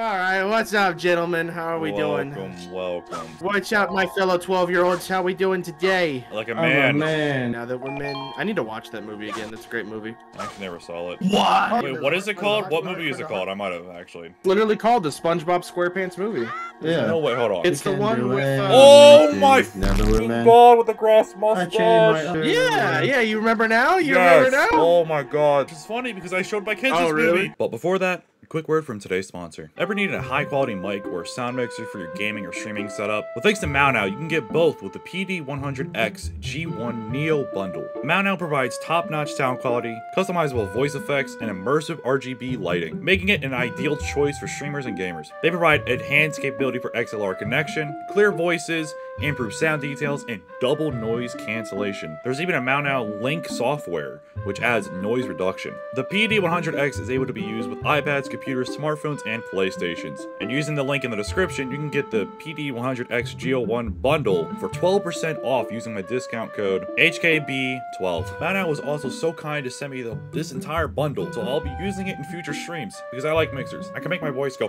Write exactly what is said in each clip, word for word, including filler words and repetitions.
All right, what's up, gentlemen? How are we welcome, doing? Welcome, welcome. What's up, my fellow twelve-year-olds? How we doing today? Like a man. I'm a man. Now that we're men, I need to watch that movie again. That's a great movie. I never saw it. What? Wait, what is it called? What movie is it called? I might have actually. Literally called the SpongeBob SquarePants movie. Yeah. No way. Hold on. It's the one with. Uh, oh my God! With the grass mustache. Yeah, yeah. You remember now? You yes. remember now? Oh my God! It's funny because I showed my kids oh, this really? movie. But before that. Quick word from today's sponsor. Ever needed a high quality mic or a sound mixer for your gaming or streaming setup? Well, thanks to Maono, you can get both with the P D one hundred X G one Neo bundle. Maono provides top-notch sound quality, customizable voice effects, and immersive R G B lighting, making it an ideal choice for streamers and gamers. They provide enhanced capability for X L R connection, clear voices, improved sound details, and double noise cancellation. There's even a Maono Link software, which adds noise reduction. The P D one hundred X is able to be used with iPads, computers, smartphones, and PlayStations. And using the link in the description, you can get the P D one hundred X G O one bundle for twelve percent off using my discount code H K B twelve. Maono was also so kind to send me the, this entire bundle, so I'll be using it in future streams because I like mixers. I can make my voice go.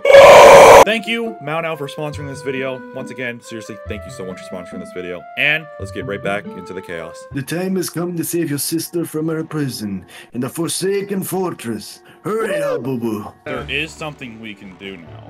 Thank you, Maono, for sponsoring this video. Once again, seriously, thank you so much for sponsoring this video. And let's get right back into the chaos. The time has come to save your sister from her prison in the Forsaken Fortress. Hurry up, boo boo. There is something we can do now.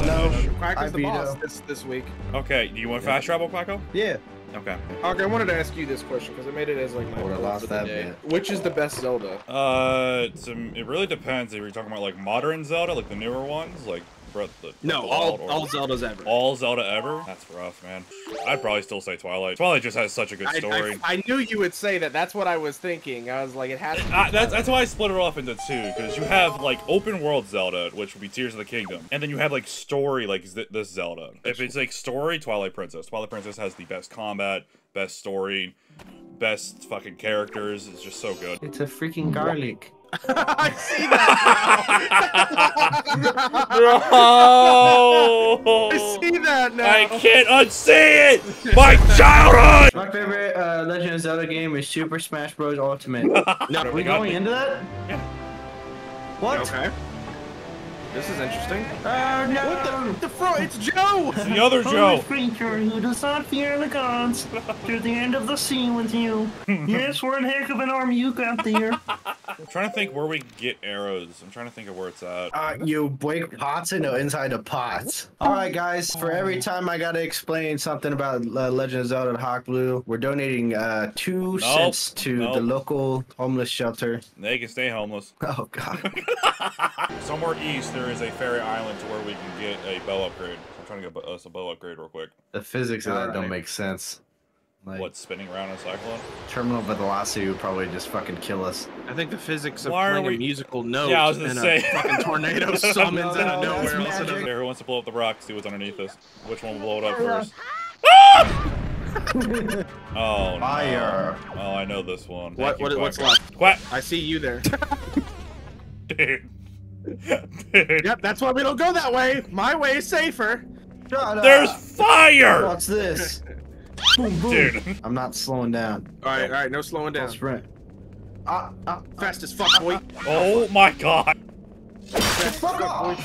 No, Quacko's the boss this, this week. Okay, do you want fast travel, Quacko? Yeah. Okay. Okay, I wanted to ask you this question because I made it as like my last of the day. Which is the best Zelda? Uh, it's, um, it really depends. If you're talking about like modern Zelda, like the newer ones, like Breath of the Wild. No, all all Zeldas ever. All Zelda ever? That's rough, man. I'd probably still say Twilight. Twilight just has such a good story. I, I, I knew you would say that. That's what I was thinking. I was like, it has to be I, that's, that's why I split it off into two, because you have like open world Zelda, which would be Tears of the Kingdom, and then you have like story, like this Zelda. If it's like story, Twilight Princess. Twilight Princess has the best combat, best story, best fucking characters. It's just so good. It's a freaking garlic. I see that now. Bro. I see that now. I can't unsee it. My childhood. My favorite uh, Legend of Zelda game is Super Smash Bros. Ultimate. No, are we going me. into that? Yeah. What? Okay. This is interesting. Uh, no. What the, what the front? It's Joe. It's the other Joe. Holy creature who does not fear the gods. To the end of the sea with you. Yes, we're in heck of an army you got there. I'm trying to think where we get arrows. I'm trying to think of where it's at. Uh, you break pots into inside of pots. All right, guys. For every time I gotta explain something about uh, Legend of Zelda and Hawk Blue, we're donating uh, two nope. cents to nope. the local homeless shelter. They can stay homeless. Oh God. Somewhere east there is a fairy island to where we can get a bow upgrade. I'm trying to get us a bow upgrade real quick. The physics of that right. don't make sense. Like, what, spinning around in a cyclone? Terminal velocity would probably just fucking kill us. I think the physics of Why playing we... a musical note yeah, I was gonna and say. a fucking tornado summons no, out of nowhere else. Who wants to blow up the rock? See what's underneath us. Which one will blow it up first? Oh, no. Fire. Oh, I know this one. What, you, what what's left? Quack. I see you there. Dude. Dude. Yep, that's why we don't go that way. My way is safer. Shut There's up. fire! What's this? Boom, boom. Dude. I'm not slowing down. Alright, alright, no slowing down. Sprint. Ah, ah, Fast as fuck, boy. Oh my God. Fast fuck off.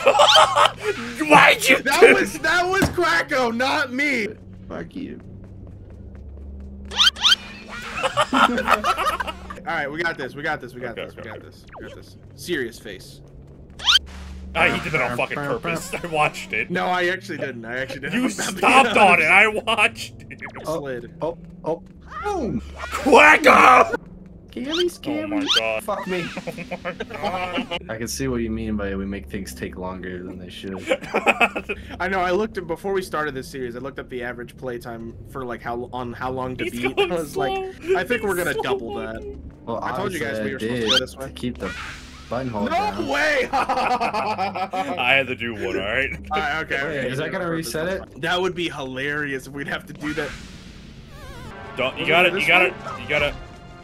Why'd you that do was, That was Quacko, not me. Fuck you. Alright, we got this, we got this, we got okay, this, we got this, we got this. Serious face. I he did it on fucking purpose. I watched it. No, I actually didn't. I actually didn't. You stopped on it. I watched it. Oh, oh, oh. Boom. Quacko! Scary, scary. Oh my God. Fuck me. Oh my God. I can see what you mean by we make things take longer than they should. I know. I looked at, before we started this series, I looked up the average play time for like how on how long to He's beat. I was so like, I think He's we're gonna so double long. that. Well, I told you guys we were supposed to go this way. Keep the buttonhole. No down. way! I had to do one, all right? All right, okay. Wait, okay. Is that gonna reset it? That would be hilarious if we'd have to do that. Don't you got it? You got it? You got it?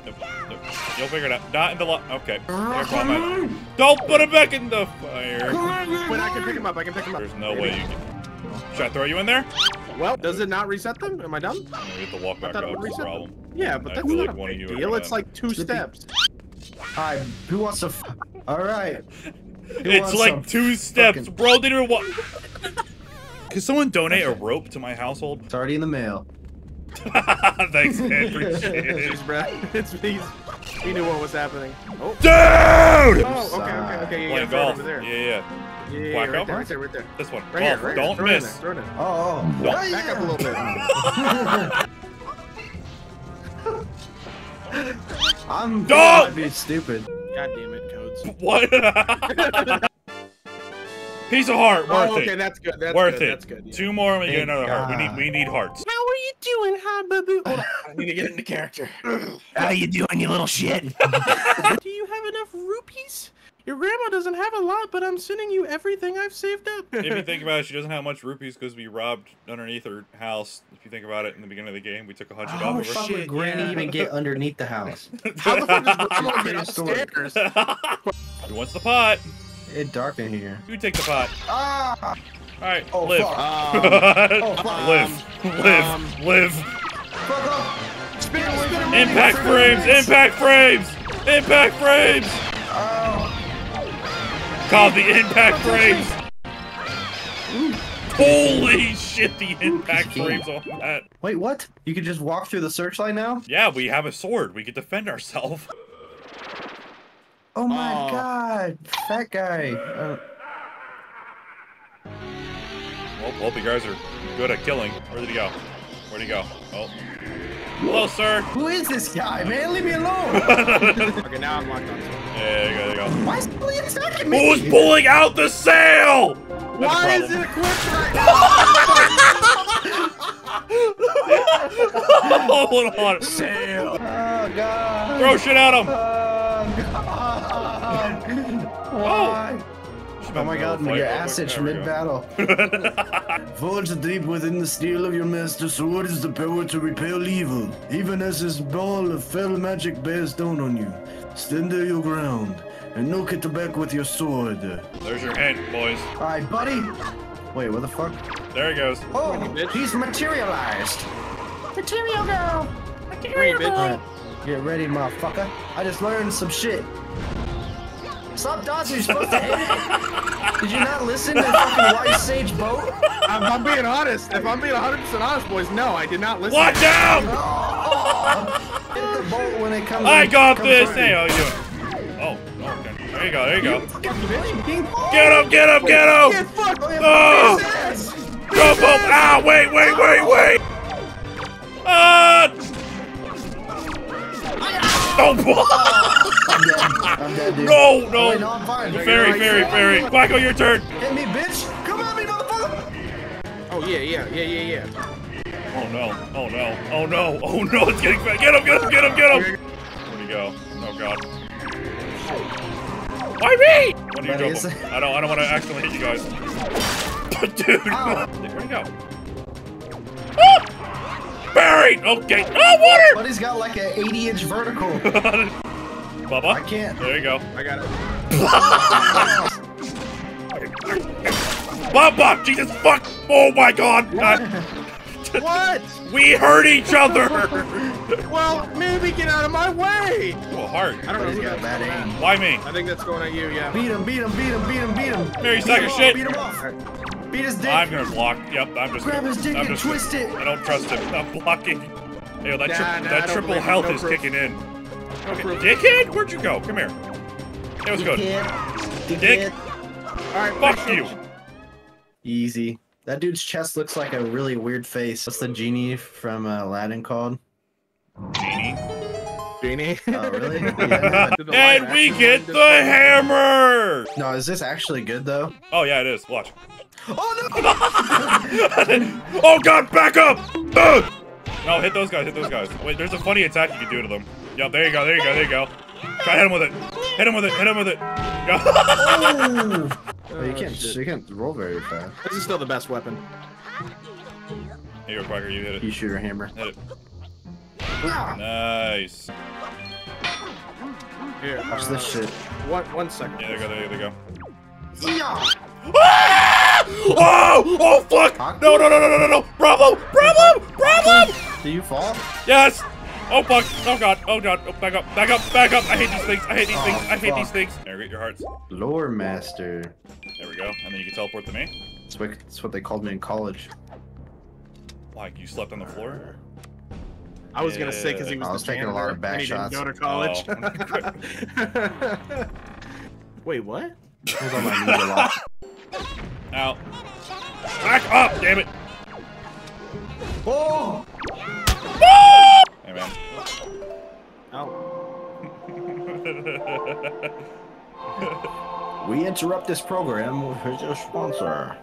Nope, nope. You'll figure it out. Not in the lock. Okay. Here, don't put him back in the fire. Wait, I can pick him up. I can pick him up. There's no Maybe. way you can. Should I throw you in there? Well, does it not reset them? Am I dumb? No, you have to walk back up. It's a problem. Them. Yeah, but I that's not like a big deal. It's like two steps. Hi, who wants to f All right. It's like two steps, fucking... bro. They didn't want. Could someone donate a rope to my household? It's already in the mail. Thanks, man. Appreciate it. It's me. He knew what was happening. Oh. Dude! Oh, okay, okay, okay. You gotta go over there. Yeah, yeah. Yeah, yeah, right there, right there, right there. This one. Right here, right here. Don't miss. Throw it in there. Oh, oh. Don't. Back up a little bit. I'm gonna be stupid. God damn it, codes. What? Piece of heart, worth oh, okay, it. Okay, that's good. That's worth good, it. That's good, yeah. Two more, and we Thank get another God. heart. We need, we need hearts. How are you doing, huh, boo-boo? Hold on, I need to get into character. How you doing, you little shit? Do you have enough rupees? Your grandma doesn't have a lot, but I'm sending you everything I've saved up. If you think about it, she doesn't have much rupees because we robbed underneath her house. If you think about it, in the beginning of the game, we took a hundred off of her. How did Granny even get underneath the house? How the fuck does Grandma get upstairs? Who wants the pot? It's dark in here. You take the pot. Ah! Alright, oh, live. Um, oh, fuck. Live. Live. Um, live. Fuck off. Spin, spin, impact frames! Impact frames! Impact frames! Oh. Called the impact frames! Ooh. Holy shit, the impact Ooh. frames on that. Wait, what? You can just walk through the searchlight now? Yeah, we have a sword. We can defend ourselves. Oh my oh. god, that guy. Uh... Well, hope you guys are good at killing. Where did he go? Where'd he go? Oh. Hello, sir. Who is this guy, man? Leave me alone. Okay, now I'm locked on. Yeah, there you go, there you go. Why is he pulling attacking me? Who's pulling out the sail? Why is it equipped right now? Hold on. Sail. Oh, God. Throw shit at him. Oh! Oh my god, your ass itch mid-battle. Forge deep within the steel of your master sword is the power to repel evil, even as his ball of fell magic bears down on you. Stand there your ground, and knock it back with your sword. There's your hint, boys. Alright, buddy! Wait, where the fuck? There he goes. Oh, he's materialized! Material girl! Material girl! Get ready, motherfucker. I just learned some shit. Stop dodging, you're supposed to hit it. Did you not listen to fucking White Sage Boat? If I'm being honest, if I'm being one hundred percent honest, boys, no, I did not listen. Watch out! Oh, hit the boat when it comes I got comes this! Hey, how you doing? Oh, okay. There you go, there you go. Get him, get him, get him! Get fucked! Oh! Go, boom! Ow, wait, wait, wait, wait! Ah! Uh, Oh, I'm dead. I'm dead, dude. No, no. Wait, no, I'm fine. Very, very, very. Quacko, your turn. Hit me, bitch. Come at me, motherfucker. Oh, yeah, yeah, yeah, yeah, yeah. Oh, no. Oh, no. Oh, no. Oh, no. It's getting fat. Get him, get him, get him, get him. Where'd he go? Oh, God. Why me? What are you doing? I don't, I don't want to accidentally hit you guys. Dude. Ow. Where'd he go? Oh! Buried! Okay. Oh, water! But he's got like an eighty inch vertical. Bubba? I can't. There you go. I got it. Bubba! Jesus fuck! Oh my god! What? What? We hurt each other! Well, maybe get out of my way! Oh, hard. I don't but know. He's got a bad aim. Why me? I think that's going at you, yeah. Beat him, beat him, beat him, beat him, beat him! Mary, sack of shit! Beat him off! Beat his dick. I'm gonna block. Yep, I'm just. Grab his dick I'm and just, twist it. I don't trust him. I'm blocking. Yo, that, nah, tri nah, that triple health no is proof. kicking in. No okay. Dickhead, where'd you go? Come here. It was good. Dickhead. Dick. All right, fuck you. Easy. That dude's chest looks like a really weird face. What's the genie from uh, Aladdin called? Genie. Genie. Oh, really? Yeah, no. And we get the hammer. No, is this actually good though? Oh yeah, it is. Watch. Oh no! Oh god, back up! Uh! No, hit those guys, hit those guys. Wait, there's a funny attack you can do to them. Yep, there you go, there you go, there you go. Try hit him with it. Hit him with it, hit him with it. Oh. Oh, you can't you can't roll very fast. This is still the best weapon. Here you go, Quacker, you hit it. You shoot your hammer. Hit it. Ah. Nice. Here, watch uh, this shit. What one second. Yeah, there you go, there you go, there you go. Yeah. Ah! Oh! Oh fuck! No! No! No! No! No! No! Bravo! Bravo! Bravo! Do you fall? Yes. Oh fuck! Oh god! Oh god! Oh, back up! Back up! Back up! I hate these things! I hate these oh, things! I hate fuck. these things! There, get your hearts. Lore master. There we go. And then you can teleport to me. That's what, that's what they called me in college. Like you slept on the floor? I was yeah. gonna say because he was, I was the taking a lot of back shots. Didn't go to college. Oh. Wait, what? I was on my knees a lot. Ow. Back up, damn it! Oh! Oh! Hey, man. Ow. We interrupt this program with your sponsor.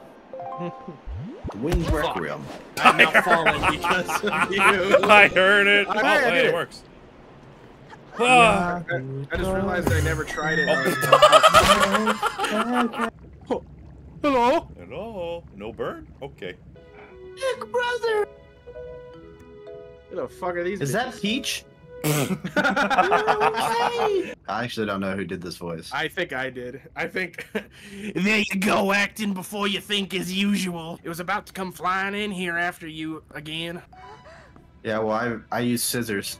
Wind Requiem. I'm not falling because of you. I heard it. I, I, I did it. It works. Oh. I, I just realized I never tried it. Oh. Oh. Hello? Hello? No bird? Okay. Big brother! Who the fuck are these? Is bitches? That Peach? I actually don't know who did this voice. I think I did. I think. There you go, acting before you think as usual. It was about to come flying in here after you again. Yeah, well, I, I use scissors.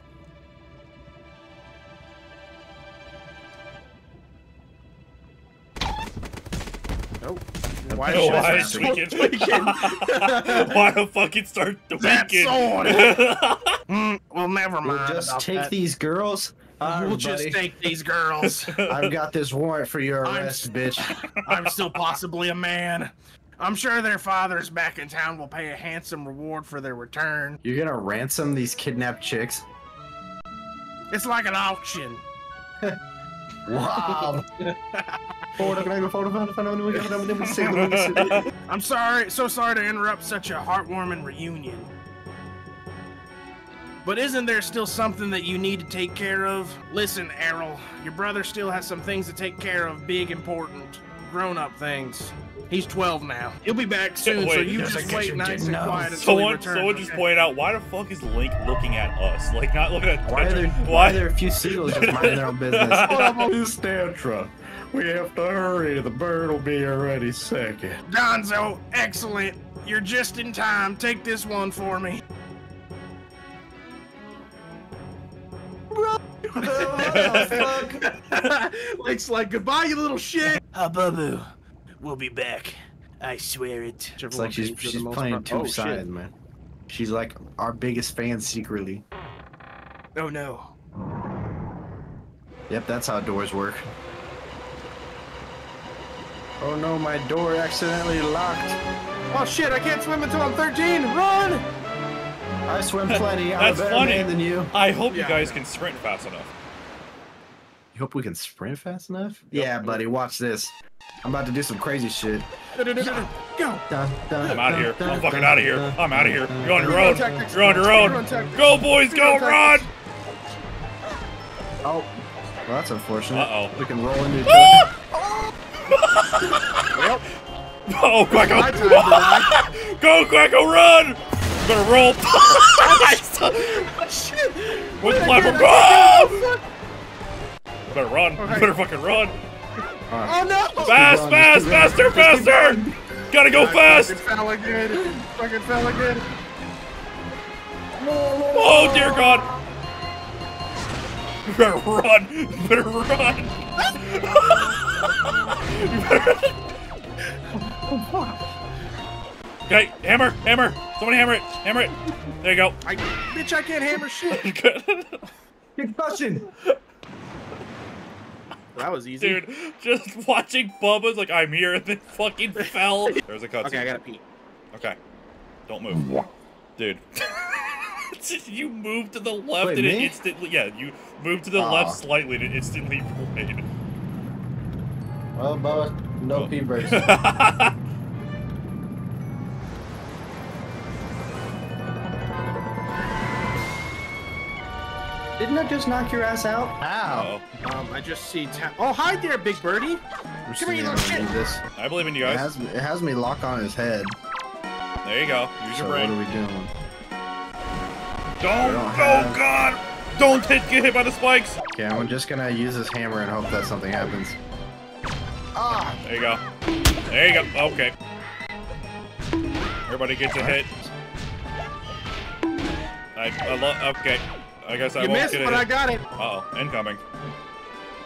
Nope. Why no, why start weekend? Weekend? Why the fucking start the That's weekend? mm, well, never mind. We'll just take that. these girls. Uh, we'll buddy. just take these girls. I've got this warrant for your arrest, I'm, bitch. I'm still possibly a man. I'm sure their fathers back in town will pay a handsome reward for their return. You're gonna ransom these kidnapped chicks? It's like an auction. Wow. I'm sorry, so sorry to interrupt such a heartwarming reunion. But isn't there still something that you need to take care of? Listen, Errol, your brother still has some things to take care of, big, important, grown-up things. He's twelve now. He'll be back soon, wait, so you just wait nice and quiet until he returns. Someone just pointed out, why the fuck is Link looking at us? Like, not looking at Tetra. Why are there, why? Why are there a few seagulls just minding their own business? Hold up on this Tetra. We have to hurry. The bird will be here ready second. Donzo, excellent. You're just in time. Take this one for me. Oh, fuck. Link's like, goodbye, you little shit. Hababu. We'll be back. I swear it. It's like she's, she's playing two sides, man. She's like our biggest fan secretly. Oh no. Yep, that's how doors work. Oh no, my door accidentally locked. Oh shit, I can't swim until I'm thirteen. Run! I swim plenty. I'm a better man than you. I hope yeah. you guys can sprint fast enough. You hope we can sprint fast enough? Yep. Yeah, buddy, watch this. I'm about to do some crazy shit. Go! I'm out of here. I'm fucking out of here. I'm out of here. You're on your own. You're on your own. Go, boys, go, run! Oh, well, that's unfortunate. Uh-oh. We can roll into each other. Well, oh, Quacko. Go, Quacko, run! I'm gonna roll. Oh, shit! What's the platform? Oh! Better run. Okay. Better fucking run. Right. Oh no! Fast, run, fast, faster, faster! Gotta go fast! Fucking fell again. Fucking fell again. Oh dear God! You better run! You better run! You better... Okay, hammer, hammer! Someone hammer it, hammer it! There you go. I... Bitch, I can't hammer shit! You're crushing! That was easy. Dude, just watching Bubba's like, I'm here, and then fucking fell. There's a cutscene. Okay, I gotta pee. Okay. Don't move. Dude. You moved to the left Wait, and me? it instantly- Yeah, you moved to the Aww. left slightly and it instantly played. Well, Bubba, no oh. pee breaks. Didn't I just knock your ass out? Ow. Uh-oh. Um, I just see ta- Oh, hi there, big birdie. We're Come here, you little shit. This. I believe in you guys. It has, it has me lock on his head. There you go. Use so your brain. what are we doing? Don't, don't have... oh God. Don't hit, get hit by the spikes. Okay, I'm just gonna use this hammer and hope that something happens. Ah. There you go. There you go. Okay. Everybody gets a hit. I, I love, okay. I guess I you won't missed, get it. You missed, but I got it. Uh oh, incoming.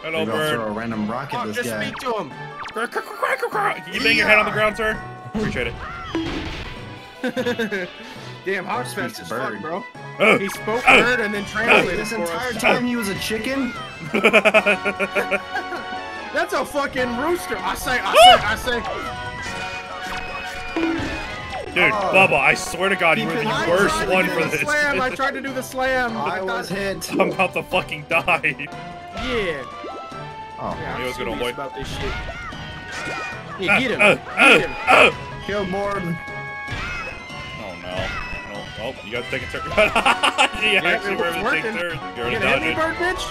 Hello, bird. Throw a random rock at oh, this just guy. Speak to him. Can you bang your head on the ground, sir? Appreciate it. Damn, hog smash is fuck, bro. Uh, he spoke uh, bird and then translated uh, this entire us. time. He was a chicken. That's a fucking rooster. I say, I say, I say. Dude, oh. Bubba, I swear to God, you were the worst one for this. Slam. I tried to do the slam. I, I was hit. I'm about to fucking die. Yeah. Oh, yeah, he was gonna avoid about this shit. Yeah, get him. Uh, uh, get him. Uh, uh, Kill Morton. Oh no. no. Oh, you gotta take a turn. yeah, yeah, actually, we're gonna take turns. You're gonna hit me, bird bitch?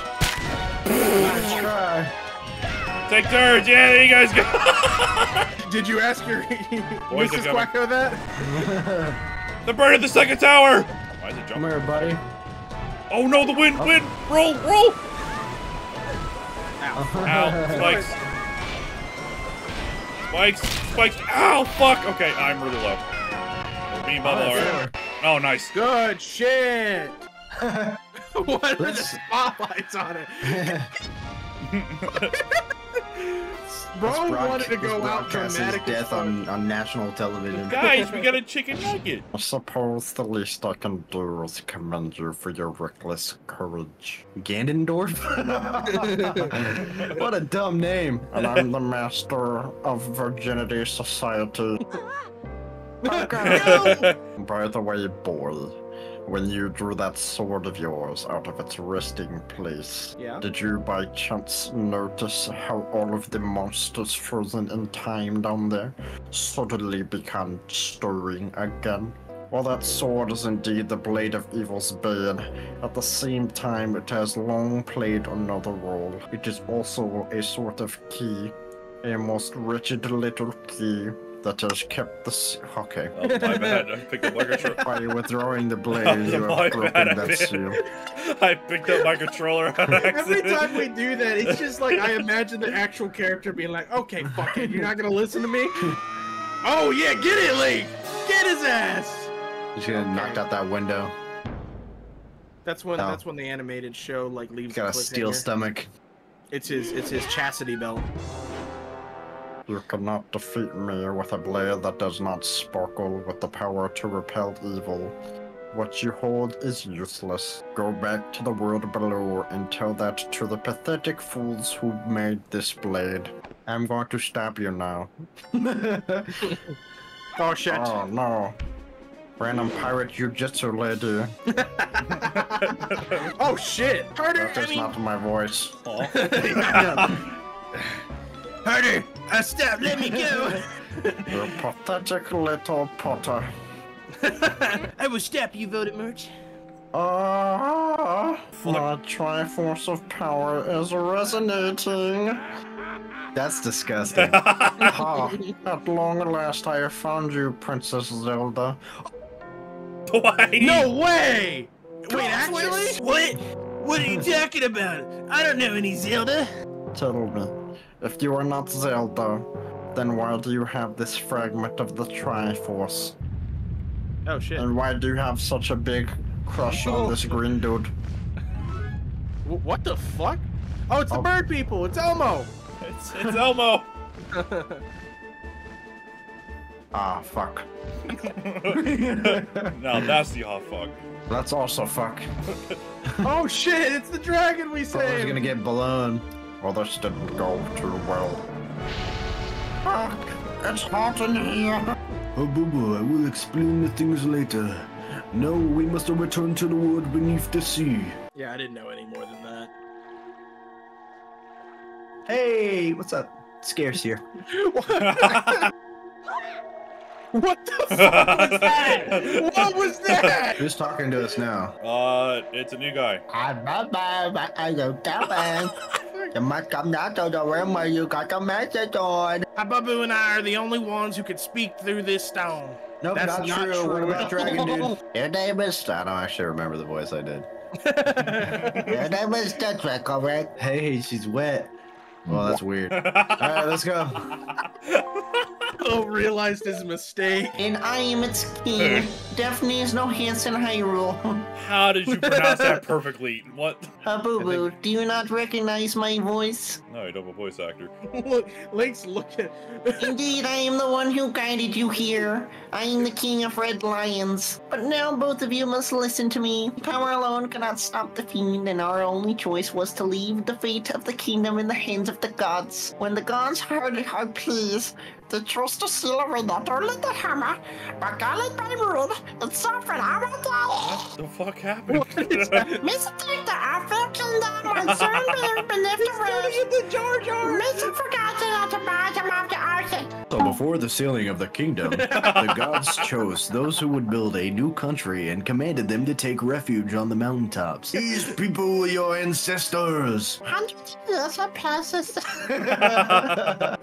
Nice try. Take turns. Yeah, there you guys go. Did you ask your Missus Quacko that? The bird at the second tower. Why is it jumping? Come here, buddy. Oh no, the wind, oh. wind, roll, roll. Ow, spikes. Spikes, spikes. Ow, fuck. Okay, I'm really low. Me and Bubba are. Oh, nice. Good shit. What are the spotlights on it? Bro wanted to go out dramatic death on, on national television. Guys, we got a chicken nugget. I suppose the least I can do is commend you for your reckless courage. Ganondorf? What a dumb name. And I'm the master of virginity society. Okay. By the way, boy, when you drew that sword of yours out of its resting place, yeah. did you by chance notice how all of the monsters frozen in time down there suddenly began stirring again? Well, that sword is indeed the blade of evil's bane. At the same time, it has long played another role. It is also a sort of key, a most wretched little key. That has kept the okay. Oh, my bad. I picked up my controller. By withdrawing the blade, oh, you have broken that seal. I picked up my controller on accident. Every time we do that, it's just like I imagine the actual character being like, "Okay, fuck it, you're not gonna listen to me." Oh yeah, get it, Lee. Get his ass. He's gonna okay. knock out that window. That's when. Oh. That's when the animated show like leaves. He's got the a steel stomach. It's his. It's his chastity belt. You cannot defeat me with a blade that does not sparkle with the power to repel evil. What you hold is useless. Go back to the world below and tell that to the pathetic fools who made this blade. I'm going to stab you now. Oh shit. Oh no. Random pirate jujitsu lady. Oh shit. Harder, that is not my voice. Oh. Harder! Uh, stop! Let me go! You pathetic little Potter. I will stop you, Voldemort. Ah! Uh, my Triforce of power is resonating. That's disgusting. Ah, at long last, I have found you, Princess Zelda. Why? No way! Wait, actually? What? What are you talking about? I don't know any Zelda. Tell me. If you are not Zelda, then why do you have this fragment of the Triforce? Oh shit. And why do you have such a big crush oh. on this green dude? What the fuck? Oh, it's oh. the bird people! It's Elmo! It's, it's Elmo! Ah, fuck. No, that's the hot fuck. That's also fuck. Oh shit, it's the dragon we saved! He's gonna get blown. Well, this didn't go too well. Fuck! It's hot in here! Oh, Bubba, I will explain the things later. No, we must return to the world beneath the sea. Yeah, I didn't know any more than that. Hey, what's up? Scarce here. What? What the fuck was that? What was that? Who's talking to us now? Uh, it's a new guy. I go down. You must come down to the room where you got the message on. Ababu and I are the only ones who could speak through this stone. Nope, that's not, not true. What about Dragon Dude? Your name is... I don't actually remember the voice I did. Your name is Dettrick, alright? Hey, she's wet. Well, that's weird. Alright, let's go. Oh, realized his mistake. And I am its king. Daphne is no handsome Hyrule. How did you pronounce that perfectly? What? Habubu, think... do you not recognize my voice? No, I don't have a voice actor. Look, Link's looking. Indeed, I am the one who guided you here. I am the king of red lions. But now both of you must listen to me. Power alone cannot stop the fiend, and our only choice was to leave the fate of the kingdom in the hands of the gods. When the gods heard our pleas, they chose to silver not only the hammer, but garland by rule, and suffered our death. What the fuck happened? Mister Tetra, our fair kingdom, and soon we have been left around. Mister forgotten at the bottom of the ocean. So before the sealing of the kingdom, the gods chose those who would build a new country and commanded them to take refuge on the mountaintops. These people were your ancestors. Hundreds of years have passed.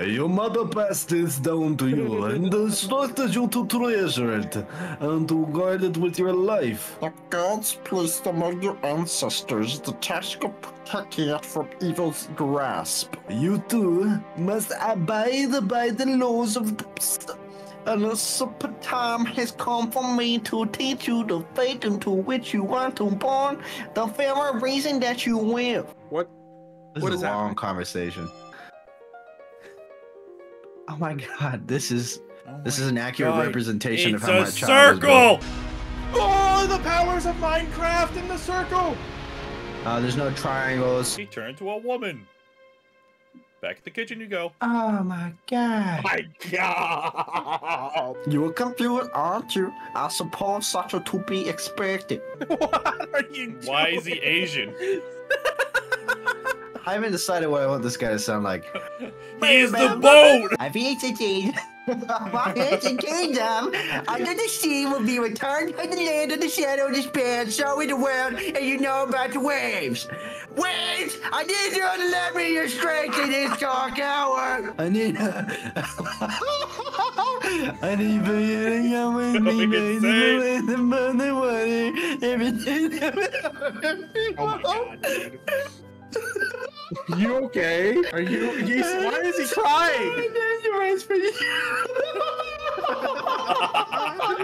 Your mother passed this down to you and instructed you to treasure it and to guard it with your life. The gods placed among your ancestors the task of protecting it from evil's grasp. You too must abide by the laws of the... And the super time has come for me to teach you the fate into which you are to born, the very reason that you will. What? This what is, is a that? long conversation. Oh my god, this is oh this is an accurate god. representation it's of how a my child circle. Was oh, the powers of Minecraft in the circle. Uh, there's no triangles. He turned to a woman. Back at the kitchen you go. Oh my god. My god. You're confused, aren't you? I suppose such a to be expected. What are you doing? Why is he Asian? I haven't decided what I want this guy to sound like. He is the boat! I've eaten my ancient kingdom under the sea will be returned to the land of the shadow of despair, showing the world, and you know about the waves. Waves! I need you to let me your strength in this dark hour! I need her. I need for you to come with me, baby, with the moon, the water, everything. Oh my god, dude. You okay? Are you? He's, why is he crying? What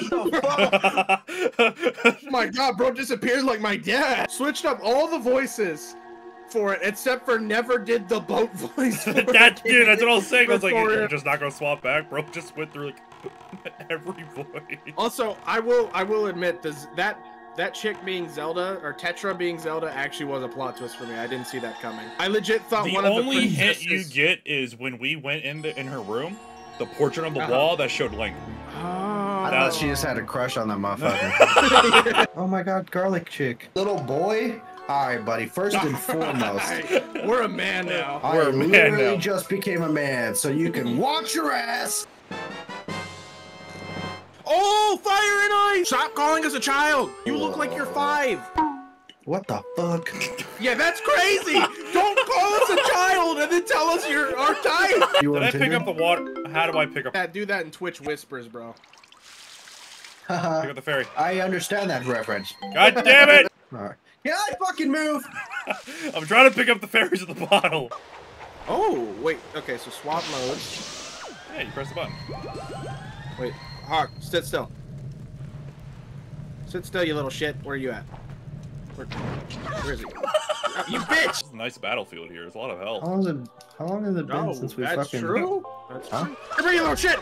the fuck? My god, bro disappears like my dad. Switched up all the voices for it, except for never did the boat voice. That dude, that's what I was saying. I was like, you're just not gonna swap back, bro. Just went through like every voice. Also, I will, I will admit, does that that chick being Zelda or Tetra being Zelda actually was a plot twist for me. I didn't see that coming. I legit thought the one of the only hint you get is when we went in the, in her room, the portrait on the uh-huh. wall that showed Link. Oh. I thought she just had a crush on that motherfucker. Oh my god, garlic chick, little boy. All right, buddy. First and foremost, we're a man now. I we're a man literally now. just became a man, so you can watch your ass. Oh, fire and ice! Stop calling us a child. You Whoa. look like you're five. What the fuck? Yeah, that's crazy. Don't call us a child and then tell us you're our type. You Did I pick up the water? How do I pick up? Yeah, do that in Twitch whispers, bro. Pick up the fairy. I understand that reference. God damn it! All right. Yeah, I fucking move! I'm trying to pick up the fairies in the bottle. Oh, wait. Okay, so swap mode. Yeah, you press the button. Wait. Hawk, sit still. Sit still, you little shit. Where are you at? Where, where is he? Oh, you bitch! It's a nice battlefield here. There's a lot of health. How long has it, how long has it been oh, since we that's fucking... True? That's huh? true? Come here, you little shit!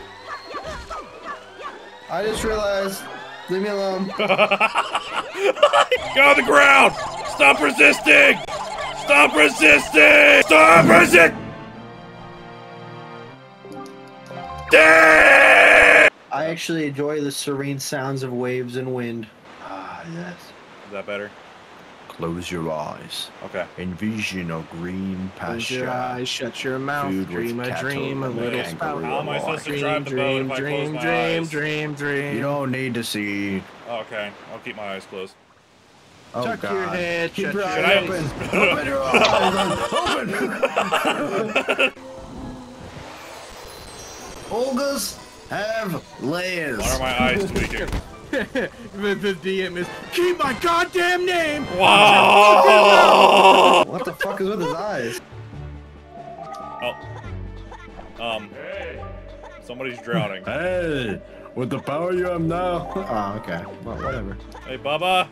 I just realized... Leave me alone. Get on the ground! Stop resisting! Stop resisting! Stop resisting! I actually enjoy the serene sounds of waves and wind. Ah, yes. Is that better? Close your eyes. Okay. Envision a green pasture. Close your eyes, shut your mouth. Food dream a dream, a little spout. How am I supposed to drive the boat if I close my eyes? Dream, dream, dream. You don't need to see. Okay, I'll keep my eyes closed. Oh, Tuck God. your head, keep your eyes open. Open your eyes, open. Olgas have layers. Why are my eyes tweaking? the, the D M is, keep my goddamn name! Whoa! What the fuck is with his eyes? Oh. Um. Hey. Somebody's drowning. Hey! With the power you have now. Oh, okay. Well, whatever. Hey, Bubba!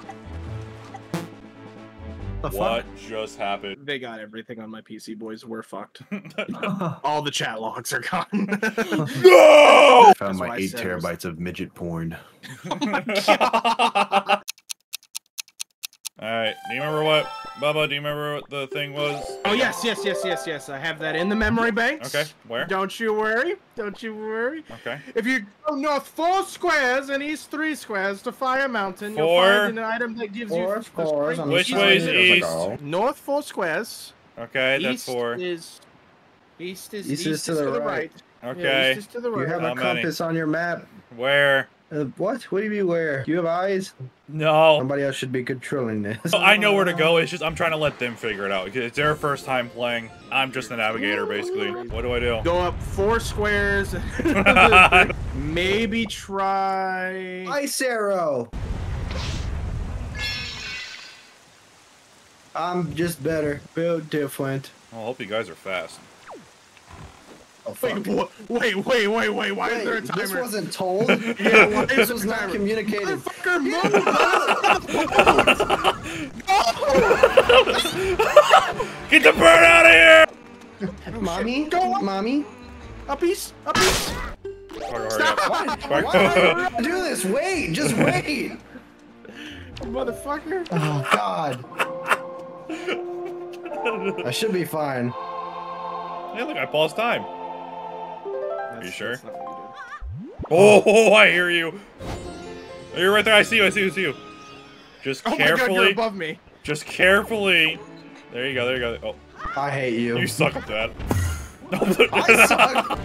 The what fuck? Just happened? They got everything on my P C, boys. We're fucked. All the chat logs are gone. No! I found my eight terabytes of midget porn. Oh my God. Alright, do you remember what, Bubba, do you remember what the thing was? Oh, yes, yes, yes, yes, yes. I have that in the memory banks. Okay, where? Don't you worry. Don't you worry. Okay. If you go north four squares and east three squares to Fire Mountain, four. You'll find an item that gives four you... Four squares. Which way is east? east? North four squares. Okay, that's east four. Is, east is east, east is to the, to the right. right. Okay. Yeah, east is to the right. You have How a compass many? on your map. Where? Uh, what? What do you mean where? Do you have eyes? No. Somebody else should be controlling this. I know where to go. It's just I'm trying to let them figure it out. It's their first time playing. I'm just the navigator, basically. What do I do? Go up four squares. Maybe try... Ice arrow. I'm just better. Build different. I hope you guys are fast. Oh, wait, wait, wait, wait, wait, wait, why wait, is there a timer? This wasn't told? Yeah, why this was not communicated. Motherfucker, move! No! Get the bird out of here! Mommy? Go up. Mommy? A piece? A piece? Stop! Why, why do, do this? Wait! Just wait! Motherfucker! Oh, God. I should be fine. Hey, look, I paused time. Are you sure? Oh, oh, I hear you. Oh, you're right there. I see you. I see you. I see you. Just oh carefully. My God, you're above me. Just carefully. There you go. There you go. Oh. I hate you. You suck at that. I suck.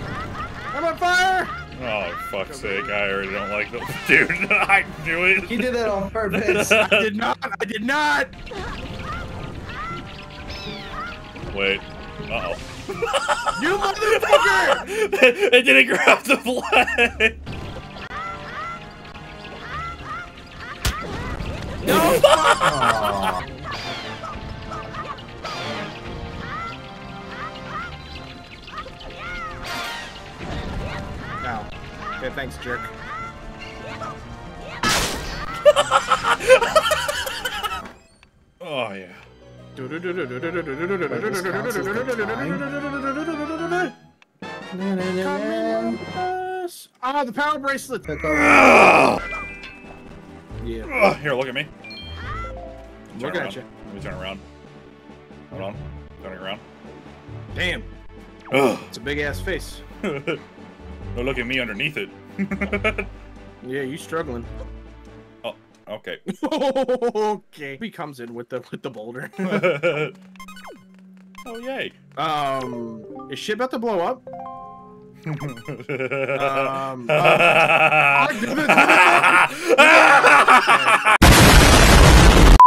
I'm on fire. Oh, for fuck's sake. I already don't like them. Dude, I knew it. He did that on purpose. I did not. I did not. Wait. Uh-oh. You motherfucker! It didn't grab the flag! No! Fuck. No. Okay, thanks, jerk. Oh, yeah. Wait, this counts as the time? Ah, the power bracelet! Yeah. Here, look at me. Look at you. Let me turn around. Hold on. Turning around. Damn. It's a big ass face. No, look at me underneath it. Yeah, you struggling. Okay. Okay. He comes in with the with the boulder. Oh yay. Um, is shit about to blow up? um. um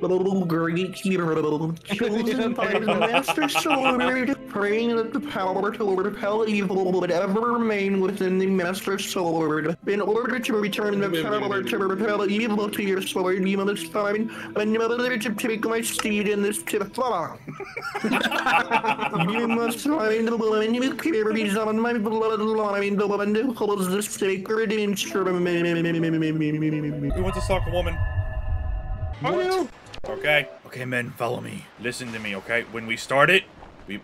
Little Greek children by the master's sword, praying that the power to repel evil would ever remain within the master's sword. In order to return the power to repel evil to your sword, you must find another to take my steed in this titha. You must find the one who carries on my bloodline, the one who holds the sacred instrument. Who wants to sock a woman? What? What? Okay. Okay, men, follow me. Listen to me, okay? When we start it, we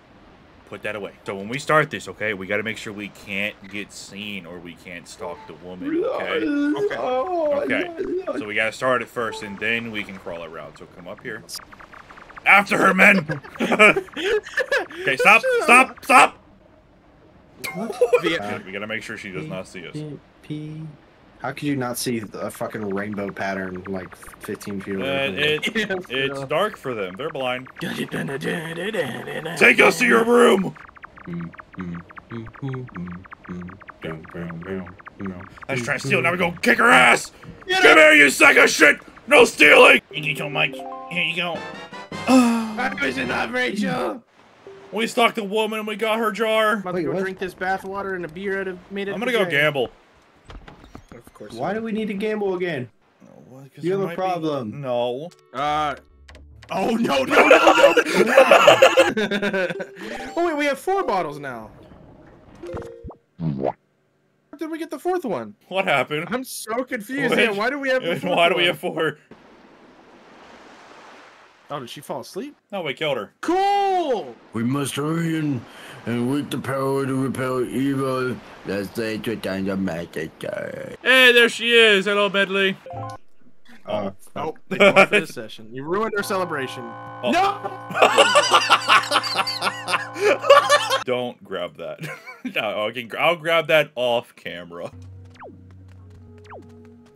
put that away. So when we start this, okay, we gotta make sure we can't get seen or we can't stalk the woman, okay? Okay. Okay. So we gotta start it first and then we can crawl around. So come up here. After her, men! Okay, stop, stop, stop! Okay, we gotta make sure she does not see us. How could you not see a fucking rainbow pattern like fifteen feet away? Uh, it, yeah, it's yeah. dark for them. They're blind. Take us to your room! Let's try to steal. Now we're gonna kick her ass! Get Come here, you sack of shit! No stealing! Here you go, Mike. Here you go. That was enough, Rachel! We stalked a woman and we got her jar. I'm about to go drink this bath water and a beer out of made it. I'm gonna go gamble. Of course. Why do we need to gamble again? Well, you have a problem. Be... No. Uh. Oh no no no no! Oh wait, we have four bottles now. Where did we get the fourth one? What happened? I'm so confused. Which, why do we have? Why one? do we have four? Oh, did she fall asleep? No, we killed her. Cool! We must hurry in and with the power to repel evil. Let's say to time the magic day. Hey, there she is. Hello, Medley. Uh, oh, they go off for this session. You ruined our celebration. Oh. No! Don't grab that. No, I can, I'll grab that off camera.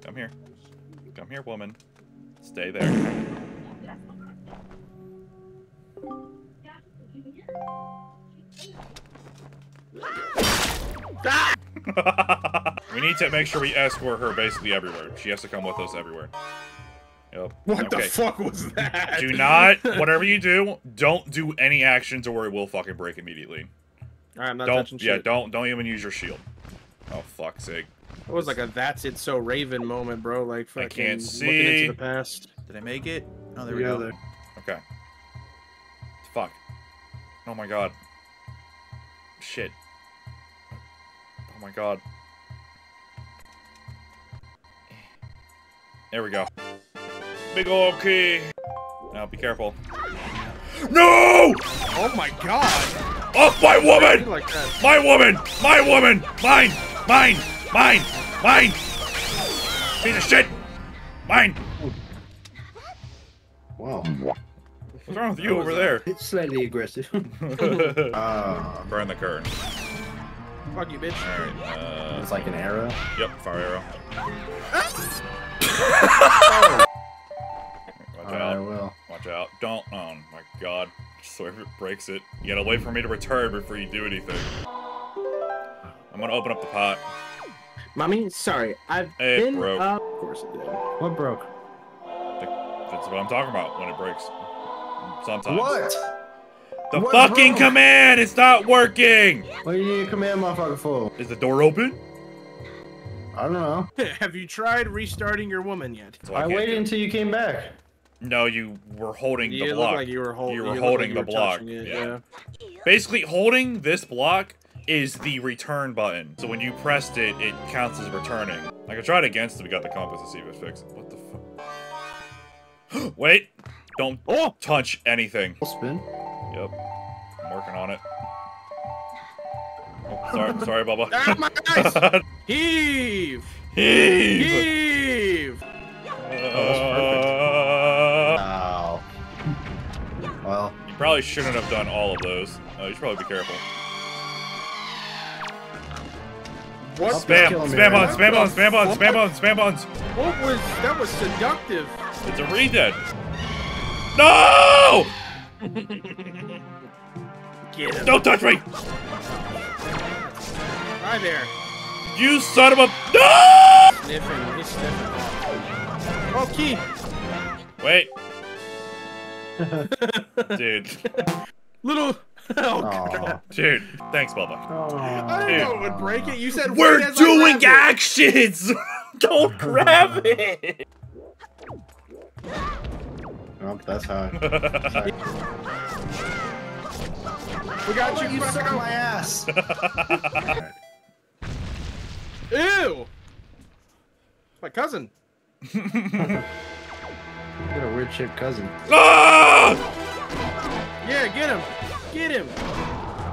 Come here. Come here, woman. Stay there. We need to make sure we escort her basically everywhere. She has to come with us everywhere. Yep. What okay. the fuck was that? Do not, whatever you do, don't do any actions or it will fucking break immediately. Alright, I'm not don't, touching yeah, shit. Yeah, don't, don't even use your shield. Oh, fuck's sake. It was like a that's it so Raven moment, bro. Like, fucking I can't see. Looking into the past. Did I make it? Oh, there we go. There. Okay. Fuck. Oh my god. Shit. Oh my god. There we go. Big ol' key. Now be careful. No! Oh my god. Oh my woman! Like my woman! My woman! Mine! Mine! Mine! Mine! Piece of shit! Mine! Wow. What's wrong with you over there? It's slightly aggressive. uh, Burn the curtain. Fuck you, bitch. Alright, uh... It's like an arrow? Yep, fire arrow. Oh. Watch All out. I will. Watch out. Don't... Oh, my god. I swear if it breaks it. You gotta wait for me to return before you do anything. I'm gonna open up the pot. Mommy, sorry. I've it been broke. Up... Of course it did. What broke? The... That's what I'm talking about when it breaks. Sometimes. What? The what fucking broke? Command is not working! What do you need a command motherfucker for? Is the door open? I don't know. Have you tried restarting your woman yet? So I, I waited until you came back. No, you were holding you the block. Like you were, hold you were you holding like you the were block. It, yeah. yeah. Basically, holding this block is the return button. So when you pressed it, it counts as returning. I could try it against it. We got the compass to see if it fixed. What the fuck? Wait. Don't oh. touch anything. I'll spin. Yep. I'm working on it. Oh, sorry, sorry, Bubba. Ah, my eyes! Heave! Heave! Heave! Uh, oh, that's perfect. Wow. Well. You probably shouldn't have done all of those. Uh, you should probably be careful. What? Spam! Spam on! Spam on! Spam on! Spam on! Spam on! What was that? Was seductive. It's a re-dead. No! Get him. Don't touch me! Hi there. You son of a... No! Sniffing. He's sniffing. Oh, key. Wait. Dude. Little... Oh, God. Dude. Thanks, Bubba. Aww. I didn't know it would break it. You said... We're doing actions! Don't grab it! Oh, that's high. That's high. We got oh, you, you suck my ass. Ew! My cousin. You got a weird shit cousin. Ah! Yeah, get him! Get him!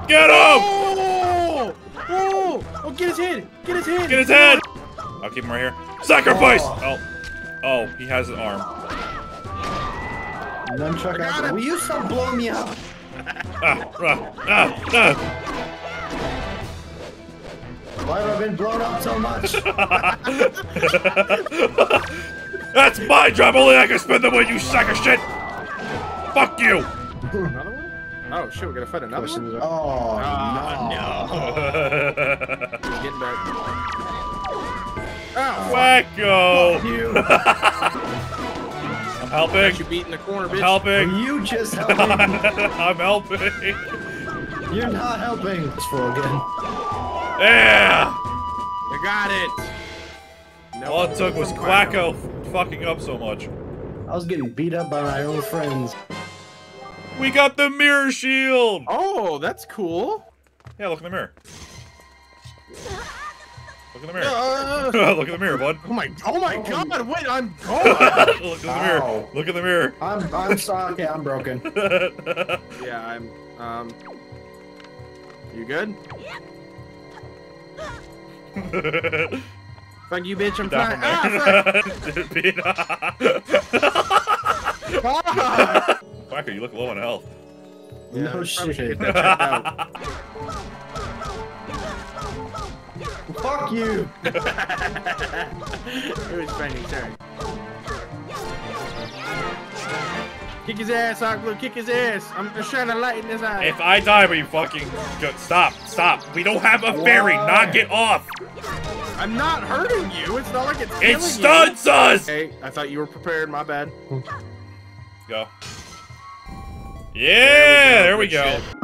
Get him! Oh! Oh! Oh, get his head! Get his head! Get his head! I'll keep him right here. Sacrifice! Oh. Oh, oh he has an arm. Nunchuck out. Will you stop blowing me up? ah, ah, ah, ah. Why have I been blown up so much? That's my job, only I can spend the way you sack of shit! Fuck you! Another one? Oh shit, we're gonna fight another one? Oh, oh no. no. Get back. Oh, wacko! Fuck you! Helping. I got you beat in the corner, bitch. Helping. Are you just helping? I'm helping. You're not helping. Let's roll again. Yeah. You got it. No, all it took was Quacko fucking up so much. I was getting beat up by my own friends. We got the mirror shield! Oh, that's cool. Yeah, look in the mirror. Look in the mirror. Uh, Look in the mirror, bud. Oh my! Oh my oh. God! Wait, I'm gone. Look in the mirror. Ow. Look in the mirror. I'm I'm sorry. Okay, I'm broken. Yeah, I'm. Um. You good? Fuck you, bitch! I'm fine. Ah, Quacker, you look low on health. Yeah, no shit. Fuck you! It was funny, sorry. Kick his ass, Oglu, kick his ass! I'm just trying to lighten his eye. If I die, we fucking... Go. Stop, stop. We don't have a fairy, knock it off! I'm not hurting you, it's not like it's killing you. It stuns us! Hey, I thought you were prepared, my bad. Go. Yeah, there we go. There we go.